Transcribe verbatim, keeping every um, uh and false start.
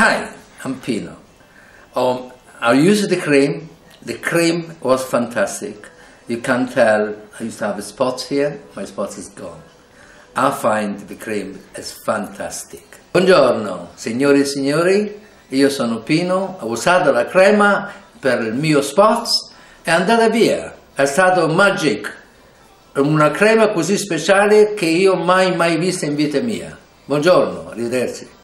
Hi, I'm Pino. Um, I used the cream. The cream was fantastic. You can tell I used to have a spot here. My spot is gone. I find the cream is fantastic. Buongiorno, signori e signori. Io sono Pino. Ho usato la crema per il mio spot e andata via. È stato magic. Una crema così speciale che io mai mai vista in vita mia. Buongiorno, arrivederci.